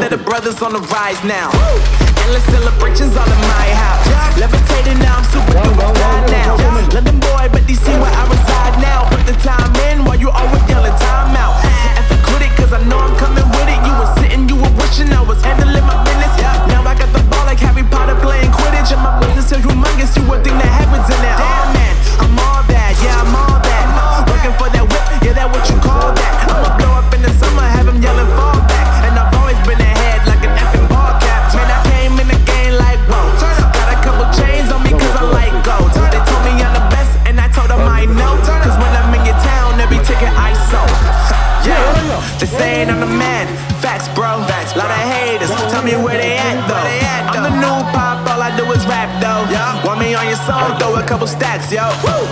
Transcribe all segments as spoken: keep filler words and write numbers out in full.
That the brothers on the rise now. Endless celebrations all in my house. Levitating now, I'm super duper fly now. London boy, but they see where I reside now. Put the time in while you always yelling time out. If I quit it, cause I know I'm coming with it. You were sitting, you were wishing I was handling my business. Now I got the ball like Harry Potter playing Quidditch. And my business is humongous, you would think that happens in there. Damn man, I'm all that, yeah I'm all that. Working for that whip, yeah that what you call that. I'ma blow up in the summer, have him yelling fall back. And I've always been a I'm the man, facts bro, facts, lot of haters, tell me where they at though, they at, though. I'm the new pop, all I do is rap though, yeah. Want me on your song, throw a couple stacks, yo, woo.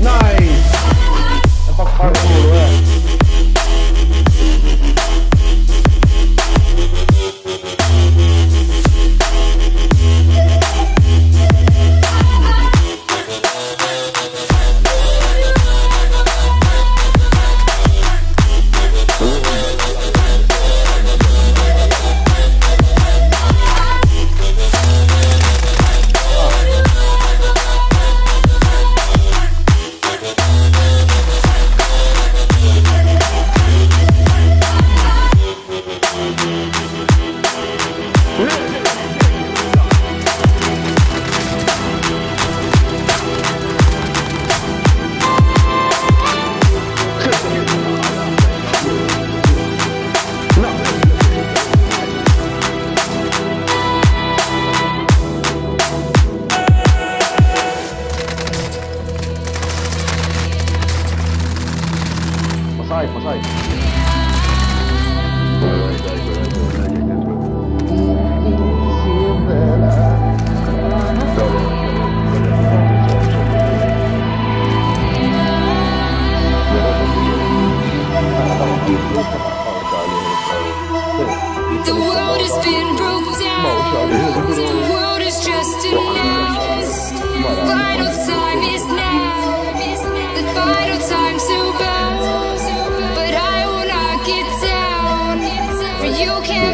Nice. Come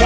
on.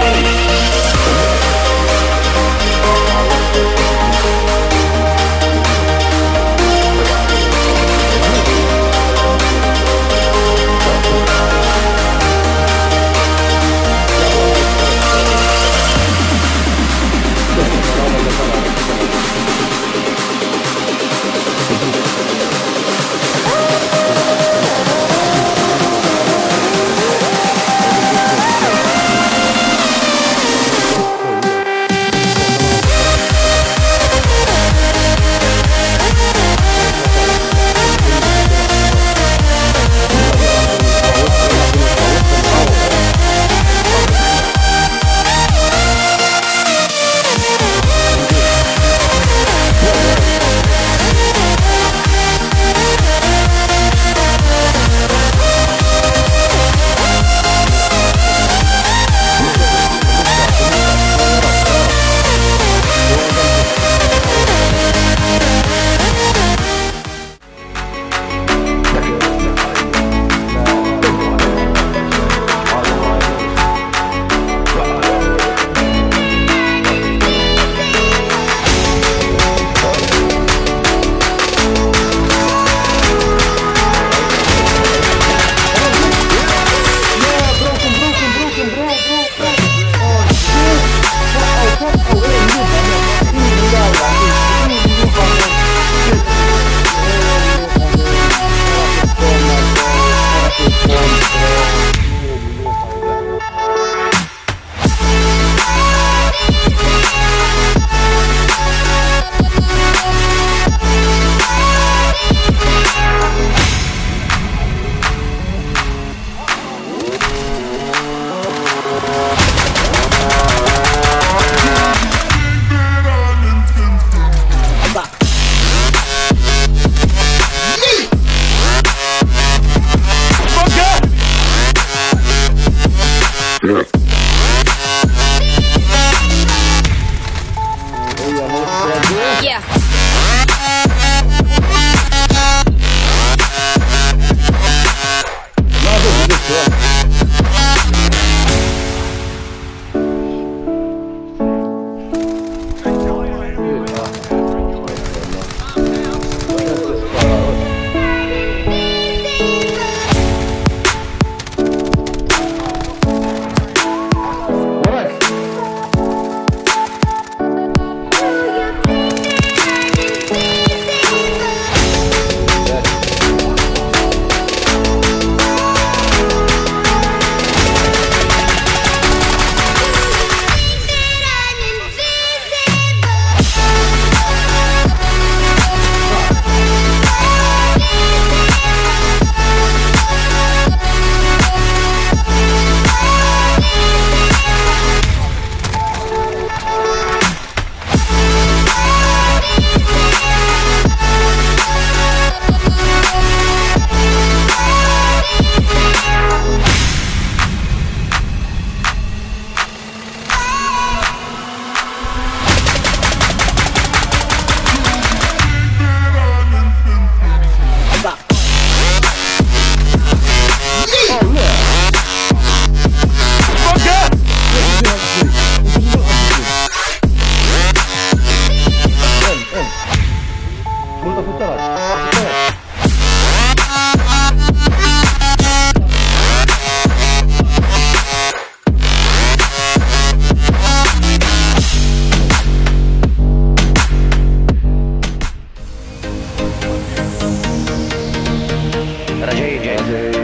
Raja Jai.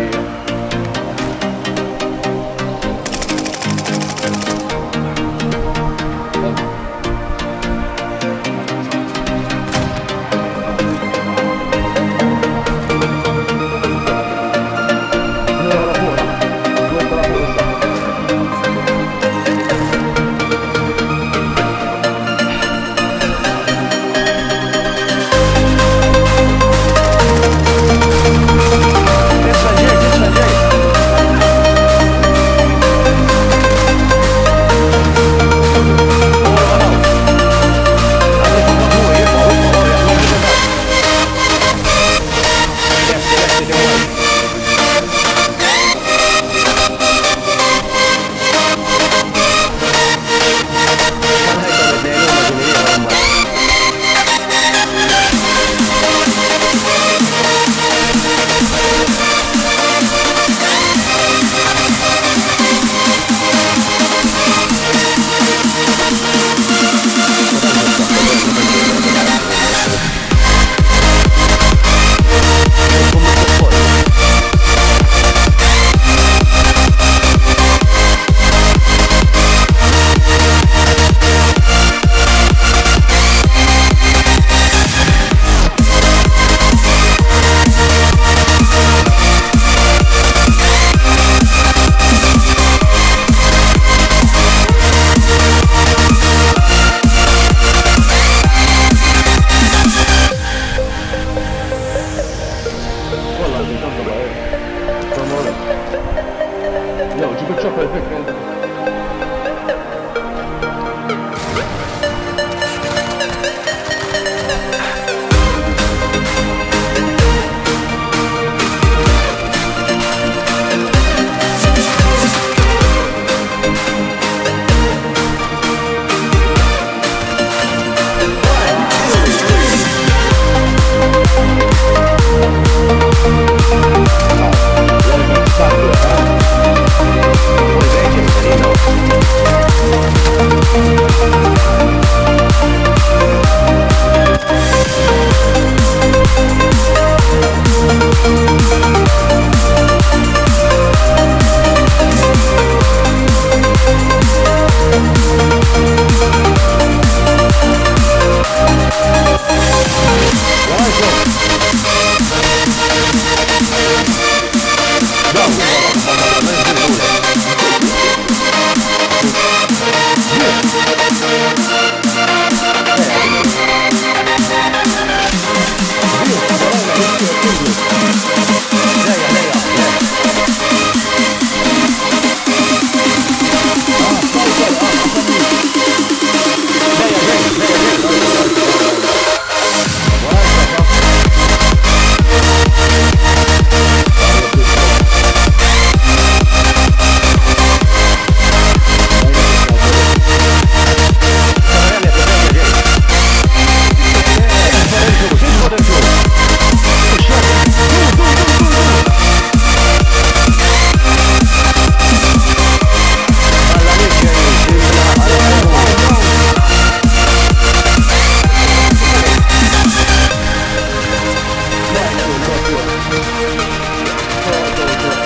Go, go, go.